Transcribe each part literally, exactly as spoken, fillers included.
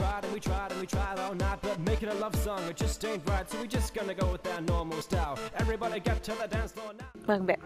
tried and we tried and we tried all night, but making a love song it just ain't right, so we just gonna go with our normal style. Everybody get to the dance floor now. Welcome back.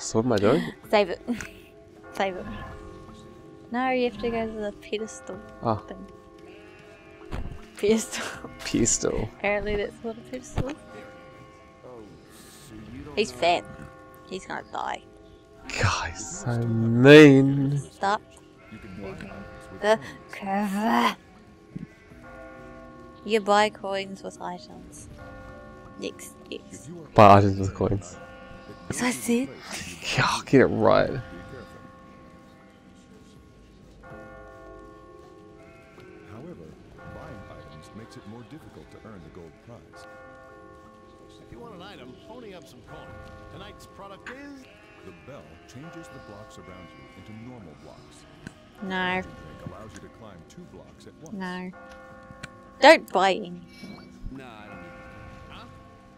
So what am I doing? Save it. Save it. No, you have to go to the pedestal oh. thing. Pedestal. Pedestal. Apparently that's what a pedestal is. He's fat. He's gonna die. Guys, so mean. Stop. The cover. You buy coins with items. Next, next. Buy items with coins. As I said. God, get it right. However, buying items makes it more difficult to earn the gold prize. If you want an item, pony up some coin. Tonight's product is... The bell changes the blocks around you into normal blocks. No. Allows you to climb two blocks at once. No. Don't buy anything. No, I don't need that. Huh?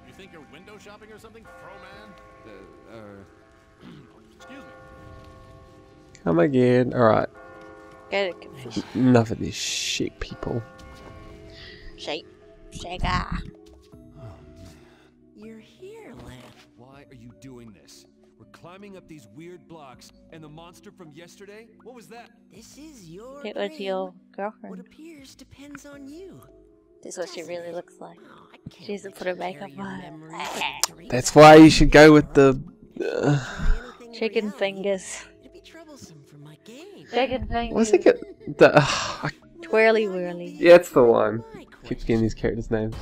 You think you're window shopping or something, Froman? Uh, uh... Excuse me. Come again. Alright. Get it confused. Enough of these shit people. Shake. Shake ah. Climbing up these weird blocks, and the monster from yesterday? What was that? This is your It was your girlfriend. What appears depends on you. This is what she really looks like. Oh, she doesn't put her makeup on. That's why you should go with the... Uh, chicken fingers. It'd be troublesome for my game. Chicken fingers. What's it get? The, uh, Twirly Whirly. Yeah, it's the one. Keeps getting these characters' names.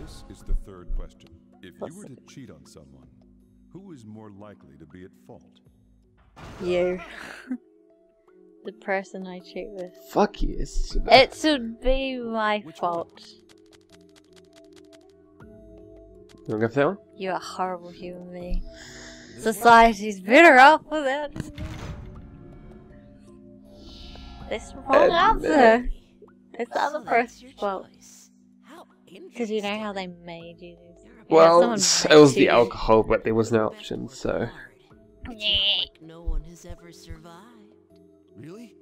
This is the third question. If you were to cheat on someone, who is more likely to be at fault? You. The person I cheat with. Fuck yes. It should be my Which fault. You wanna go for that one? You're a horrible human being. Society's better off without. That's the wrong answer. It's the other person's fault. Because you know how they made you do. Well, yeah, it was the alcohol, but there was no option, so. No one has ever survived. Really?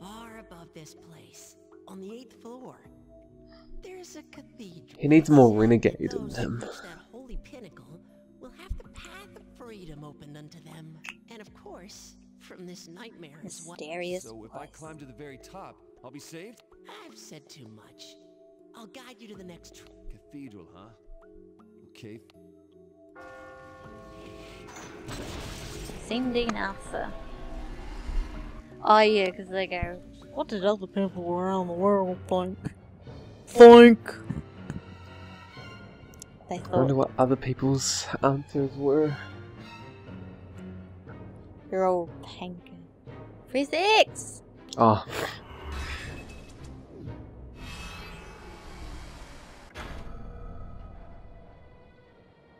Far above this place, on the eighth floor, there's a cathedral. He needs more renegade in him. That holy pinnacle will have the path of freedom opened unto them, and of course, from this nightmare is what. So if I climb to the very top, I'll be saved. I've said too much. I'll guide you to the next cathedral, huh? Okay. Sending answer. Oh yeah, because they go, what did other people around the world think? Think! They thought. I wonder what other people's answers were. You're all panking. Press X! Oh.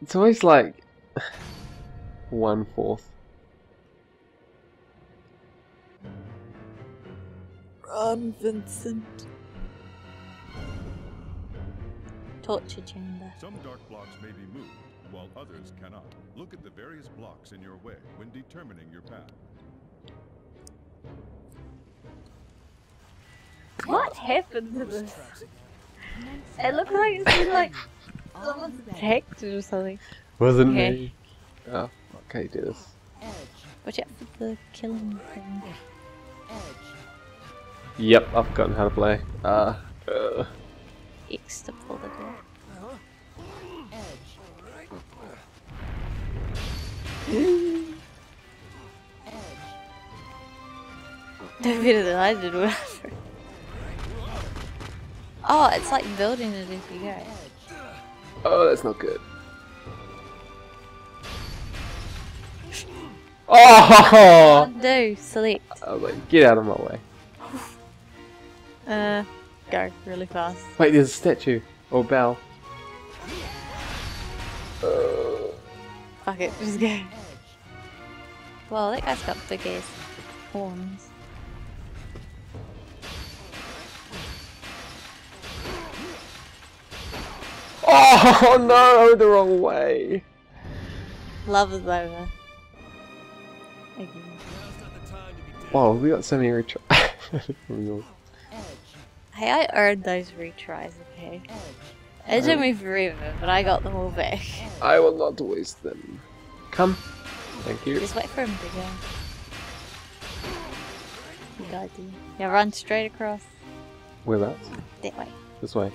It's always like one fourth. Run, Vincent. Torture chamber. Some dark blocks may be moved, while others cannot. Look at the various blocks in your way when determining your path. What happened to this? It looks like it's been like. Someone's attacked or something. Wasn't okay. me. Oh, okay, do this. Watch out for the killing thing. Yep, I've forgotten how to play. Uh, uh. X to pull the door. No better than I did, whatever. Oh, it's like building it as you go. Oh, that's not good. Oh! Undo, select. I was like, get out of my way. uh, go really fast. Wait, there's a statue. Or bell. Uh. Fuck it, just go. Well, that guy's got big ass horns. Oh no, the wrong way. Love is over. Again. Wow, we got so many retries. I Hey, I earned those retries, okay? It took me forever, but I got them all back. I will not waste them. Come. Thank you. Just wait for him to go. You got it. Yeah, run straight across. Where at? That way. This way.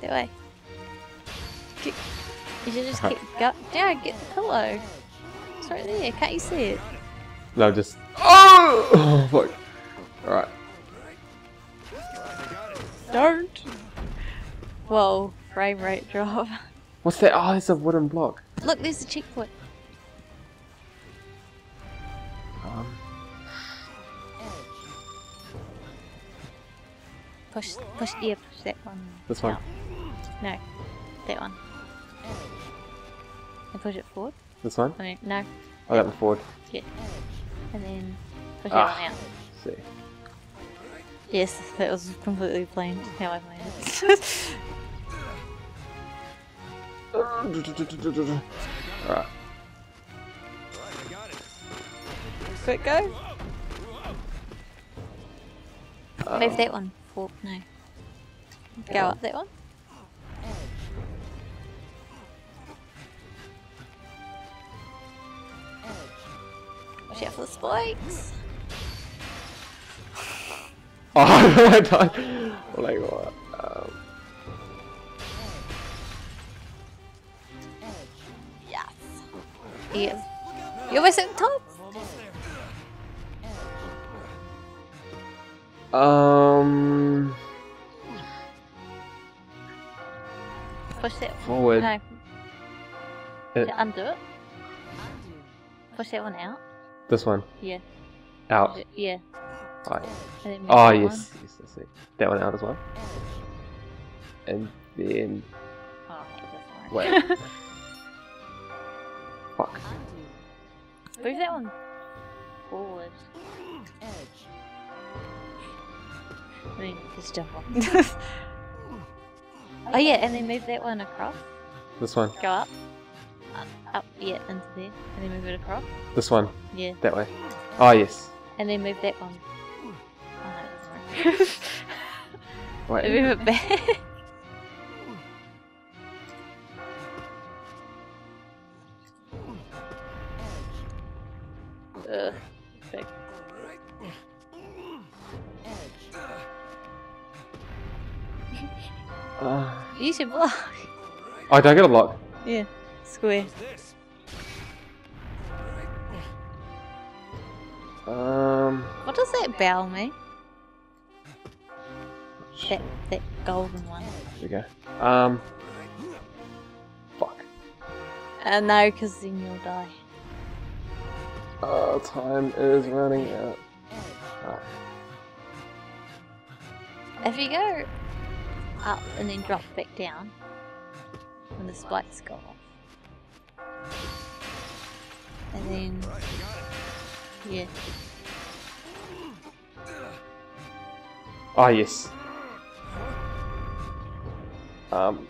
That way. Keep, you should just uh -huh. keep go down, get the pillow. It's right there, can't you see it? No, just... Oh! Oh, fuck. Alright. Don't! Whoa, frame rate drop. What's that? Oh, it's a wooden block. Look, there's a checkpoint. Um. Push, push, yeah, push that one. This one? No. No. That one. And push it forward? This one? I mean, no. I oh, got the forward. Yeah. And then push ah, that one out. See. Yes, that was completely planned how I planned it. Alright. Quick go. Uh, Move that one. Forward. No. Go up that one. Watch out for the spikes. Oh, I died. Like what? Um. Yes. Yes. You almost hit the top. Um. Push that forward. No. It. To undo it. Push that one out. This one. Yeah. Out. Yeah. Right. Oh yes, one. Yes, I see. That one out as well. And then. Oh, wait. Fuck. Move that one forward. I mean, just jump off. Oh yeah, and then move that one across. This one. Go up. Up, up, yeah, into there. And then move it across. This one. Yeah. That way. Oh yes. And then move that one. Wait. Move it back. Ugh. Back. Uh, Use your block. Oh, don't get a block. Yeah, square. Um. What does that bell mean? That, that golden one. There we go. Um. Fuck. Uh, no, because then you'll die. Uh, time is running out. Oh. If you go up and then drop back down, when the spikes go off, and then yeah. Ah, oh, yes. Um.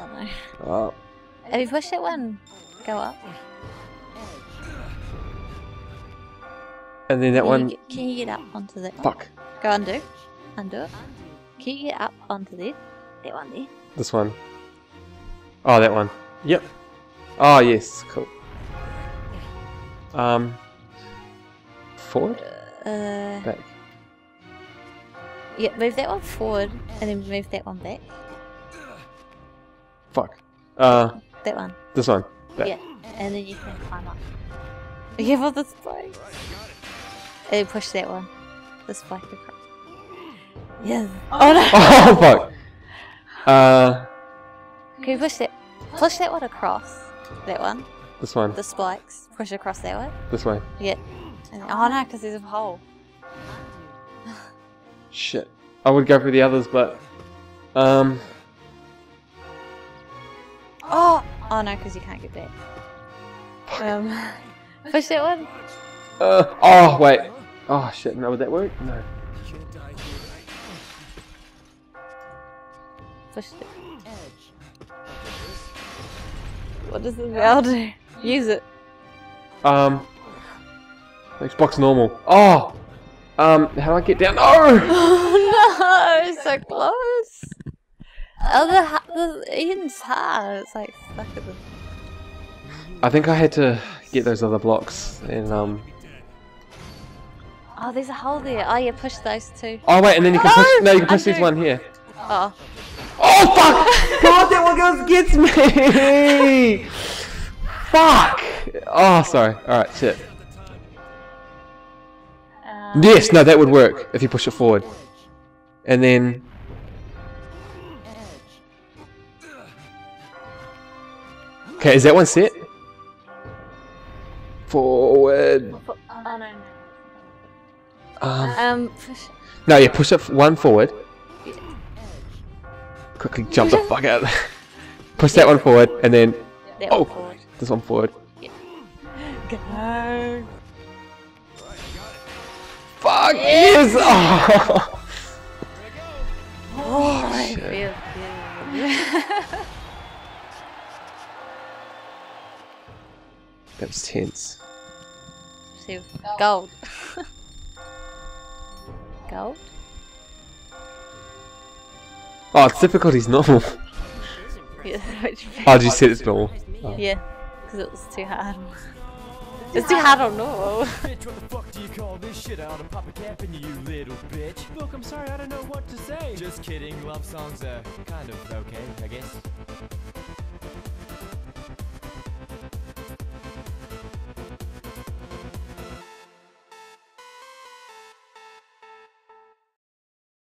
Oh no. Oh. Have you pushed that one? Go up. And then that can one. You get, can you get up onto that one? Fuck. Go undo. Undo it. Can you get up onto there? That one there. This one. Oh, that one. Yep. Oh, yes. Cool. Um. Forward? Uh. Back. Yeah, move that one forward and then move that one back. Fuck. Uh. That one. This one. That. Yeah, and then you can climb up. You have all the spikes. And then push that one. The spike across. Yes. Oh no! Oh fuck! Uh. Can you push that? Push that one across. That one. This one. The spikes. Push across that one. This way. Yeah. And then, oh no, because there's a hole. Shit. I would go for the others, but. Um. Oh! Oh no, because you can't get back. Um, push that one. Uh, oh, wait. Oh shit, no, would that work? No. Push it. What does the bell do? Use it. Um. Xbox normal. Oh! Um, how do I get down? No! Oh no! so close. Oh, the, ha the Eden's heart. It's like stuck at the. I think I had to get those other blocks and um. Oh, there's a hole there. Oh, yeah, push those two. Oh wait, and then you can push. No, no you can push this one here. Oh. Oh fuck! God, that one goes gets me. Fuck! Oh, sorry. All right, shit. Um, yes, no, that would work if you push it forward, and then. Okay, is that one set? Forward. Oh, no. Um, um push. No, yeah, push it one forward. Yeah. Quickly jump the fuck out. Push that yeah. one forward, and then. That oh, one forward. This one forward. Yeah. Go. Fuck yes! yes. Oh. Oh my shit. That was tense. Gold. Gold? Oh, it's difficulty's normal. Oh, did you say it's normal? Oh. Yeah, because it was too hard. It's too hard on normal. Bitch, what the fuck do you call this shit? I ought to pop a cap in you, you little bitch. Look, I'm sorry, I don't know what to say. Just kidding, love songs are kind of okay, I guess.